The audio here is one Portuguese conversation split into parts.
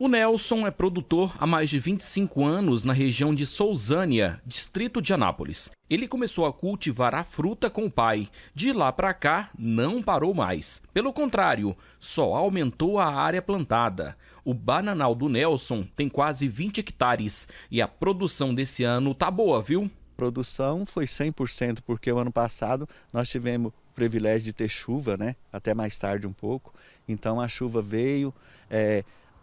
O Nelson é produtor há mais de 25 anos na região de Souzânia, distrito de Anápolis. Ele começou a cultivar a fruta com o pai. De lá para cá, não parou mais. Pelo contrário, só aumentou a área plantada. O bananal do Nelson tem quase 20 hectares e a produção desse ano tá boa, viu? A produção foi 100%, porque o ano passado nós tivemos privilégio de ter chuva, né? Até mais tarde um pouco. Então a chuva veio,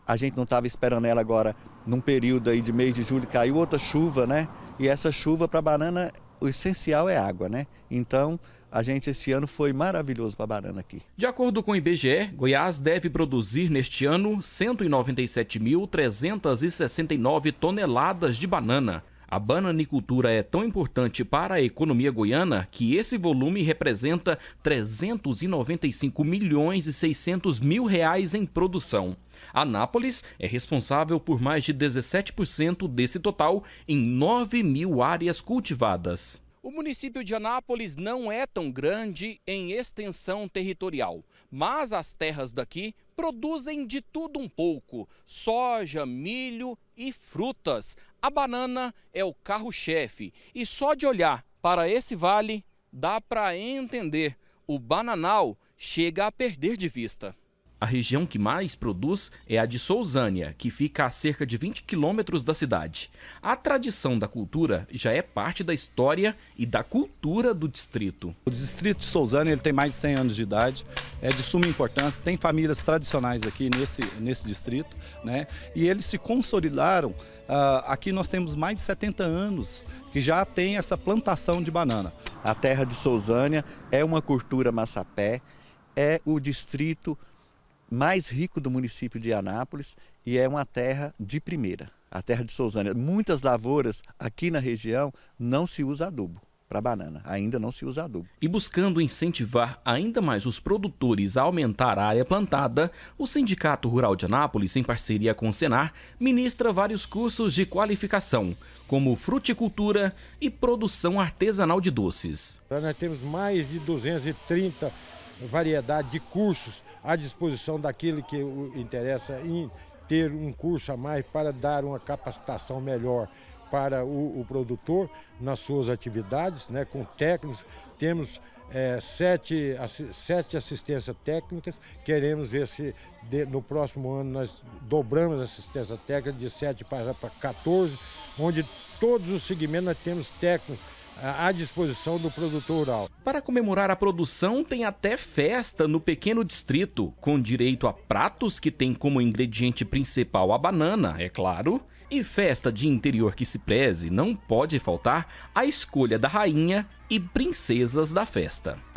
a gente não estava esperando ela agora, num período aí de mês de julho, caiu outra chuva, né? E essa chuva para banana, o essencial é água, né? Então, a gente esse ano foi maravilhoso para banana aqui. De acordo com o IBGE, Goiás deve produzir neste ano 197.369 toneladas de banana. A bananicultura é tão importante para a economia goiana que esse volume representa R$ 395.600.000 em produção. Anápolis é responsável por mais de 17% desse total em 9 mil áreas cultivadas. O município de Anápolis não é tão grande em extensão territorial, mas as terras daqui produzem de tudo um pouco: soja, milho e frutas. A banana é o carro-chefe e só de olhar para esse vale dá para entender, o bananal chega a perder de vista. A região que mais produz é a de Souzânia, que fica a cerca de 20 quilômetros da cidade. A tradição da cultura já é parte da história e da cultura do distrito. O distrito de Souzânia, ele tem mais de 100 anos de idade, é de suma importância, tem famílias tradicionais aqui nesse distrito, né? E eles se consolidaram, aqui nós temos mais de 70 anos que já tem essa plantação de banana. A terra de Souzânia é uma cultura massapé, é o distrito mais rico do município de Anápolis e é uma terra de primeira, a terra de Souzânia. Muitas lavouras aqui na região não se usa adubo para banana, ainda não se usa adubo. E buscando incentivar ainda mais os produtores a aumentar a área plantada, o Sindicato Rural de Anápolis, em parceria com o Senar, ministra vários cursos de qualificação, como fruticultura e produção artesanal de doces. Nós temos mais de 230 variedade de cursos à disposição daquele que interessa em ter um curso a mais para dar uma capacitação melhor para o produtor nas suas atividades, né, com técnicos. Temos sete assistências técnicas, queremos ver se no próximo ano nós dobramos a assistência técnica de 7 para 14, onde todos os segmentos nós temos técnicos à disposição do produtor rural. Para comemorar a produção, tem até festa no pequeno distrito, com direito a pratos que tem como ingrediente principal a banana, é claro. E festa de interior que se preze, não pode faltar a escolha da rainha e princesas da festa.